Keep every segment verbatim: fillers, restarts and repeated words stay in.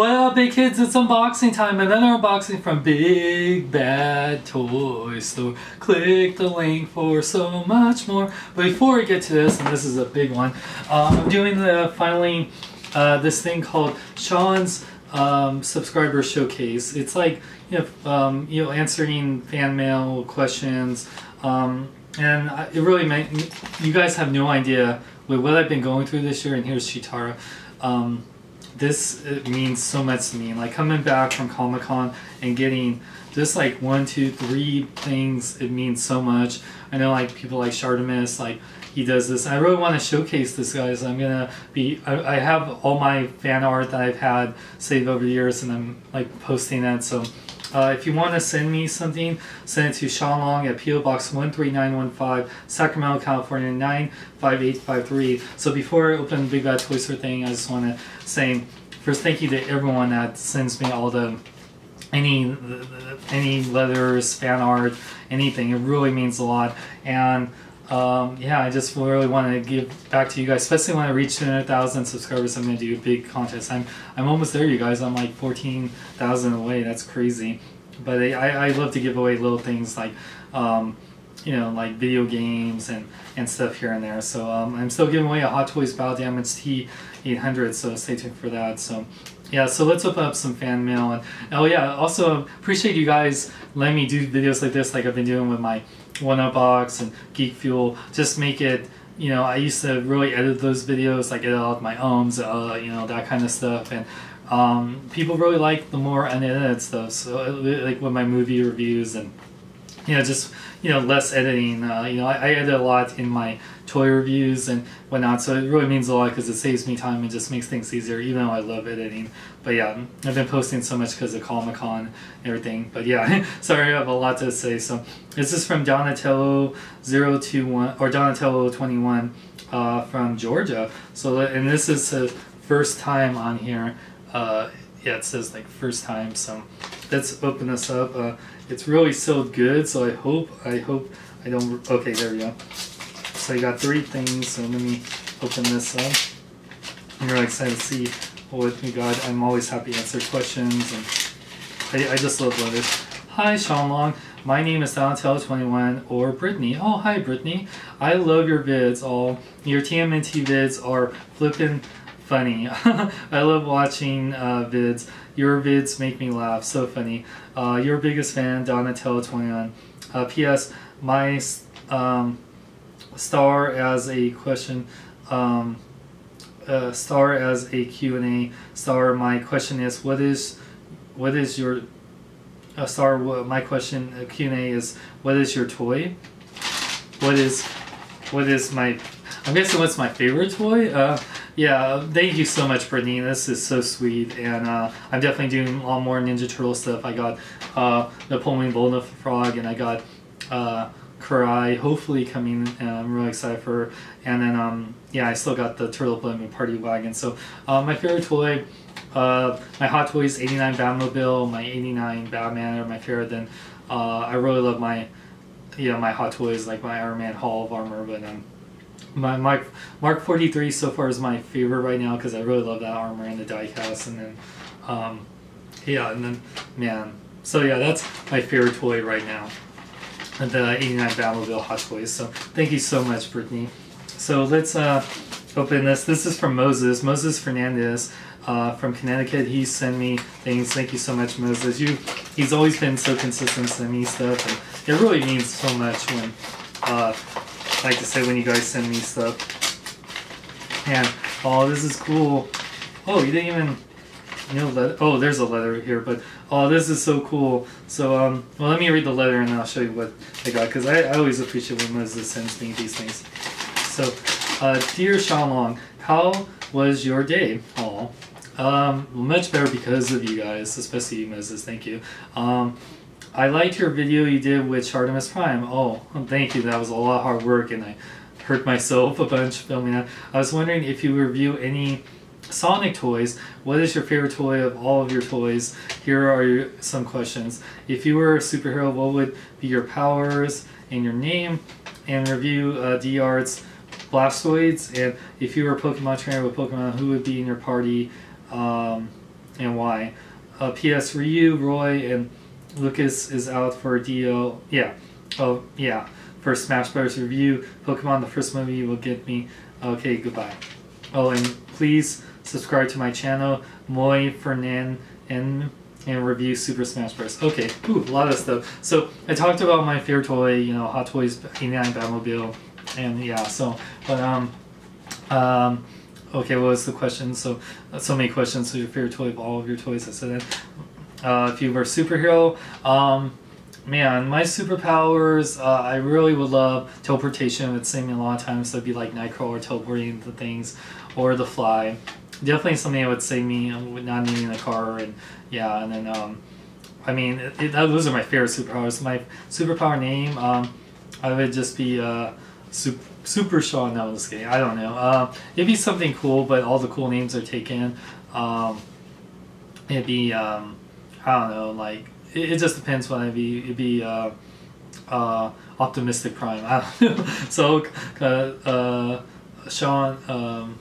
What up, big kids? It's unboxing time. Another unboxing from Big Bad Toy Store. Click the link for so much more. But before we get to this, and this is a big one, uh, I'm doing the finally uh, this thing called Sean's um, Subscriber Showcase. It's like you know, um, you know, answering fan mail questions, um, and I, it really meant you guys have no idea with what I've been going through this year. And here's Cheetara. Um, This it means so much to me. Like coming back from Comic-Con and getting just like one, two, three things, it means so much. I know like people like Shardomis, like he does this. I really want to showcase this, guys. I'm gonna be. I, I have all my fan art that I've had saved over the years, and I'm like posting that. So uh, if you want to send me something, send it to Sean Long at P O Box one three nine one five, Sacramento, California nine five eight five three. So before I open the Big Bad Toy Store thing, I just want to say first thank you to everyone that sends me all the any any letters, fan art, anything. It really means a lot. And um, yeah, I just really want to give back to you guys, especially when I reach two hundred thousand subscribers. I'm going to do a big contest. I'm I'm almost there, you guys. I'm like fourteen thousand away. That's crazy. But I, I love to give away little things like um, you know, like video games and, and stuff here and there. So um, I'm still giving away a Hot Toys Battle Damage T eight hundred, so stay tuned for that. So yeah, so let's open up some fan mail. And oh yeah, also appreciate you guys letting me do videos like this, like I've been doing with my one up Box and Geek Fuel. Just make it, you know, I used to really edit those videos, like edit out my ohms, uh, you know, that kind of stuff. And um, people really like the more unedited stuff, so like with my movie reviews and you know, just, you know, less editing. Uh, you know, I, I edit a lot in my toy reviews and whatnot, so it really means a lot because it saves me time and just makes things easier, even though I love editing. But yeah, I've been posting so much because of Comic-Con and everything. But yeah, sorry, I have a lot to say. So this is from Donatello zero two one, or Donatello zero two one uh, from Georgia. So, and this is the first time on here. Uh, yeah, it says like first time, so let's open this up. Uh, It's really sealed good, so I hope, I hope, I don't, okay, there we go. So I got three things, so let me open this up. I'm really excited to see what we got. I'm always happy to answer questions, and I, I just love letters. Hi, Sean Long. My name is Donatello zero two one, or Brittany. Oh, hi, Brittany. I love your vids all. Your T M N T vids are flippin' funny. I love watching uh, vids. Your vids make me laugh. So funny. Uh, your biggest fan, Donatello zero two one. Uh, P S My um, star as a question. Um, uh, star as a Q and A. Star. My question is, what is, what is your uh, star? What, my question uh, Q and A is, what is your toy? What is, what is my? I'm guessing what's my favorite toy. Uh, Yeah, thank you so much, Brittany. This is so sweet, and uh, I'm definitely doing a lot more Ninja Turtle stuff. I got uh, Napoleon Bonafrog, and I got uh, Karai, hopefully coming, and I'm really excited for her. And then, um, yeah, I still got the Turtle and Party Wagon. So uh, my favorite toy, uh, my Hot Toys eighty-nine Batmobile, my eighty-nine Batman are my favorite. Then uh, I really love my, you know, my Hot Toys, like my Iron Man Hall of Armor, but um. My Mark, Mark forty-three so far is my favorite right now because I really love that armor and the diecast, and then, um, yeah, and then, man, so yeah, that's my favorite toy right now, the eighty-nine Batmobile Hot Toys. So thank you so much, Brittany. So let's uh, open this. This is from Moses, Moses Fernandez uh, from Connecticut. He sent me things. Thank you so much, Moses. You, he's always been so consistent sending me stuff, and it really means so much when. Uh, like to say when you guys send me stuff. And oh, this is cool. Oh, you didn't even, you know, leather. Oh, there's a leather here, but oh, this is so cool. So um well, let me read the letter and I'll show you what I got, because I, I always appreciate when Moses sends me these things. So uh dear Sean Long, how was your day? Oh, um much better because of you guys, especially you, Moses. Thank you. um I liked your video you did with Shartimus Prime. Oh, thank you. That was a lot of hard work, and I hurt myself a bunch filming that. I was wondering if you review any Sonic toys. What is your favorite toy of all of your toys? Here are your, some questions. If you were a superhero, what would be your powers and your name? And review uh, D-Art's Blastoids. And if you were a Pokemon trainer with Pokemon, who would be in your party? Um, and why. Uh, P S. Ryu, Roy, and Lucas is out for D L. Yeah. Oh, yeah. For Smash Bros. Review. Pokemon, the first movie you will get me. Okay, goodbye. Oh, and please subscribe to my channel, Moy Fernan, and, and review Super Smash Bros. Okay, ooh, a lot of stuff. So, I talked about my favorite toy, you know, Hot Toys, eighty-nine Batmobile, and yeah, so, but, um, um, okay, what was the question? So, so many questions. So, your favorite toy of all of your toys, I said that. Uh, if you were a superhero, um, man, my superpowers, uh, I really would love teleportation. It's saved me a lot of times, so it'd be like Nightcrawler teleporting to things, or the Fly. Definitely something that would save me with not needing a car, and yeah, and then, um, I mean, it, it, those are my favorite superpowers. My superpower name, um, I would just be, uh, Super, super Sean, no, I'm just kidding, I don't know. Uh, it'd be something cool, but all the cool names are taken. Um, it'd be, um, I don't know, like, it just depends what I'd be. It'd be uh, uh, Optimistic Prime. I don't know. So, uh, uh, Sean, um,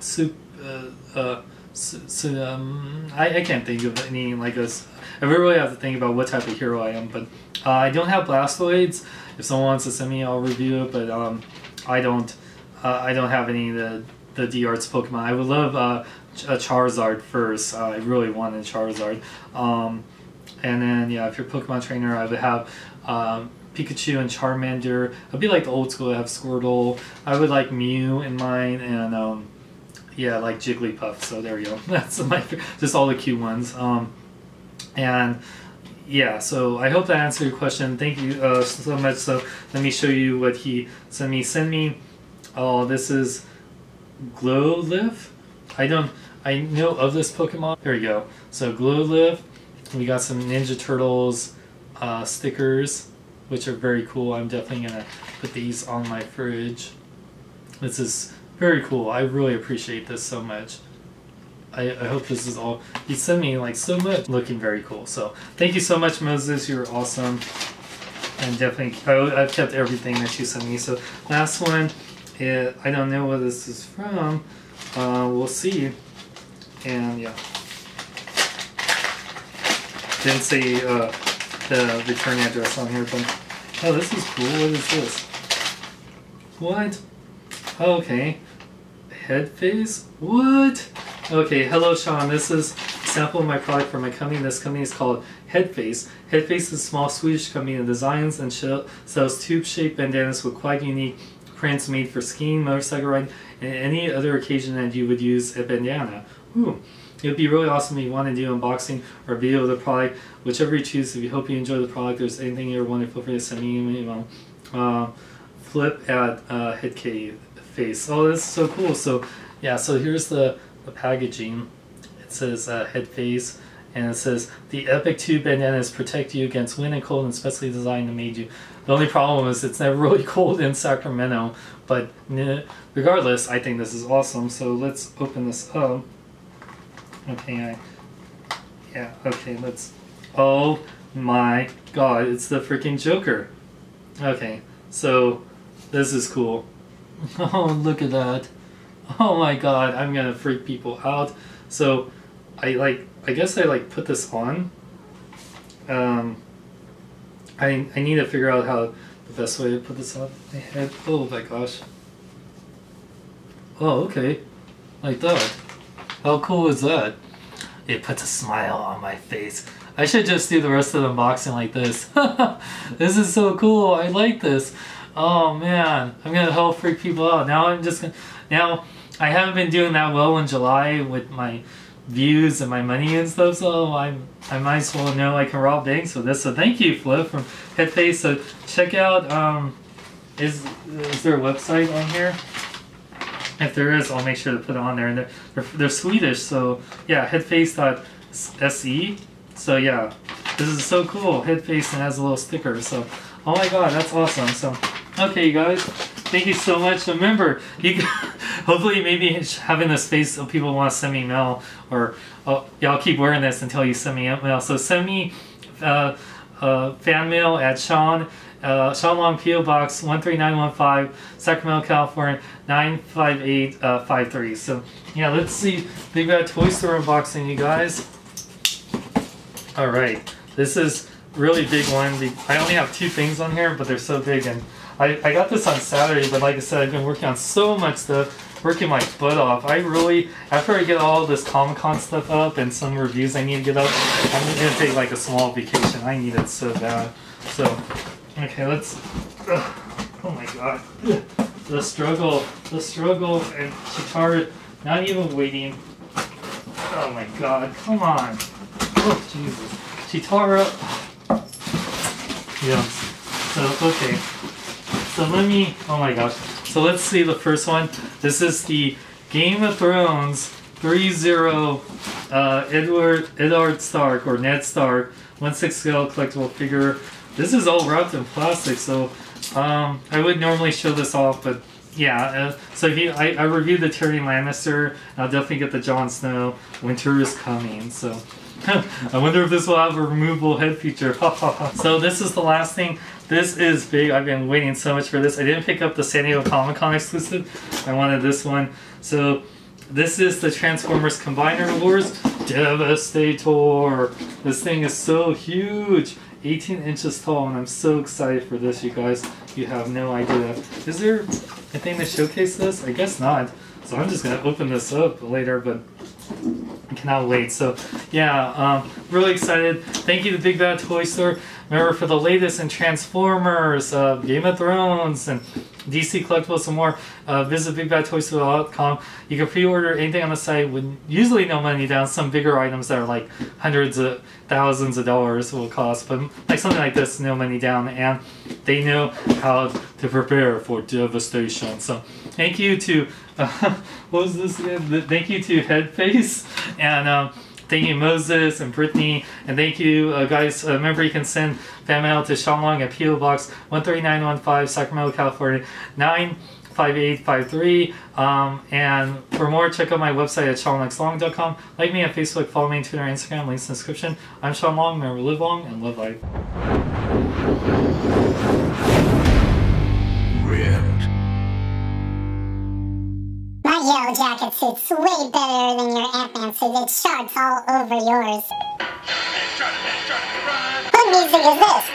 soup, uh, uh, so, um, I, I can't think of any like this. I really have to think about what type of hero I am. But uh, I don't have Blastoids. If someone wants to send me, I'll review it. But um, I don't. Uh, I don't have any of the the D-Arts Pokemon. I would love uh, a Charizard first. Uh, I really wanted Charizard. Um, And then, yeah, if you're a Pokemon trainer, I would have um, Pikachu and Charmander. I'd be like the old school. I have Squirtle. I would like Mew in mine, and um, yeah, like Jigglypuff. So there you go. That's my just all the cute ones. Um, and yeah, so I hope that answered your question. Thank you uh, so much. So let me show you what he sent me. Send me. Oh, this is Glow Live. I don't. I know of this Pokemon. There you go. So Glow Live. We got some Ninja Turtles uh, stickers, which are very cool. I'm definitely going to put these on my fridge. This is very cool. I really appreciate this so much. I, I hope this is all... You sent me like so much. Looking very cool. So thank you so much, Moses. You're awesome. And definitely... I, I've kept everything that you sent me. So last one. It, I don't know where this is from. Uh, we'll see. And yeah. Didn't see uh, the return address on here, but oh, this is cool. What is this? What? Oh, okay. Headface? What? Okay, hello Sean. This is a sample of my product for my company. This company is called Headface. Headface is a small Swedish company that designs and sells tube-shaped bandanas with quite unique prints made for skiing, motorcycle riding, and any other occasion that you would use a bandana. Ooh. It would be really awesome if you want to do unboxing or video of the product, whichever you choose. If you hope you enjoy the product, there's anything you ever want to feel free to send me an email. Uh, flip at uh, Headface. Oh, that's so cool. So, yeah, so here's the, the packaging. It says uh, Headface, and it says, the epic tube bandanas protect you against wind and cold and specially designed to made you. The only problem is it's never really cold in Sacramento, but regardless, I think this is awesome. So let's open this up. Okay, I, yeah, okay, let's, oh my god, it's the freaking Joker. Okay, so, this is cool. Oh, look at that. Oh my god, I'm gonna freak people out. So, I like, I guess I like put this on. Um, I, I need to figure out how the best way to put this on my head. Oh my gosh. Oh, okay, like that. How cool is that? It puts a smile on my face. I should just do the rest of the unboxing like this. This is so cool. I like this. Oh man, I'm gonna help freak people out. Now I'm just gonna. Now I haven't been doing that well in July with my views and my money and stuff. So I'm. I might as well know I can rob banks with this. So thank you, Flip from Headface. So check out. Um, is is there a website on here? If there is, I'll make sure to put it on there. And they're, they're, they're Swedish, so yeah, headface dot S E. So yeah, this is so cool. Headface and has a little sticker. So, oh my god, that's awesome. So, okay, you guys, thank you so much. Remember, you can, hopefully maybe having this space so people want to send me mail, or oh, yeah, I'll keep wearing this until you send me mail. So send me uh, uh, fan mail at Sean uh, Sean Long, P O Box one three nine one five, Sacramento, California nine five eight five three. So yeah, let's see Big Bad Toy Store unboxing, you guys. All right, this is really big one. I only have two things on here, but they're so big, and I, I got this on Saturday, but like I said, I've been working on so much stuff, working my butt off. I really, after I get all this Comic-Con stuff up and some reviews I need to get up, I'm going to take like a small vacation. I need it so bad. So, okay, let's, uh, oh my god, the struggle, the struggle, and Cheetara not even waiting. Oh my god, come on. Oh, Jesus. Cheetara. Yeah, so, okay. So let me, oh my gosh. So let's see the first one. This is the Game of Thrones three zero uh, Edward, Eddard Stark, or Ned Stark, one sixth scale collectible figure. This is all wrapped in plastic, so um, I would normally show this off, but yeah. Uh, so if you, I, I reviewed the Terry Lannister, and I'll definitely get the Jon Snow. Winter is coming, so. I wonder if this will have a removable head feature. So this is the last thing. This is big. I've been waiting so much for this. I didn't pick up the San Diego Comic-Con exclusive. I wanted this one. So this is the Transformers Combiner Wars Devastator. This thing is so huge. eighteen inches tall, and I'm so excited for this, you guys. You have no idea. Is there a thing to showcase this? I guess not. So I'm just going to open this up later, but I cannot wait. So yeah, um, really excited. Thank you to Big Bad Toy Store. Remember, for the latest in Transformers, uh, Game of Thrones, and D C Collectibles and more, uh, visit big bad toy store dot com. You can pre-order anything on the site with usually no money down. Some bigger items that are like hundreds of thousands of dollars will cost, but like something like this, no money down, and they know how to prepare for devastation. So thank you to, uh, what was this again? Thank you to Headface, and um, thank you Moses and Brittany, and thank you uh, guys. Uh, remember, you can send fan mail to Sean Long at P O Box one three nine one five, Sacramento, California nine five eight five three. Um, and for more, check out my website at sean long dot com. Like me on Facebook, follow me on Twitter, Instagram, links in the description. I'm Sean Long. Remember, live long and live life. Yellow jacket suit's way better than your Ant-Man suit. It shards all over yours. What music is this?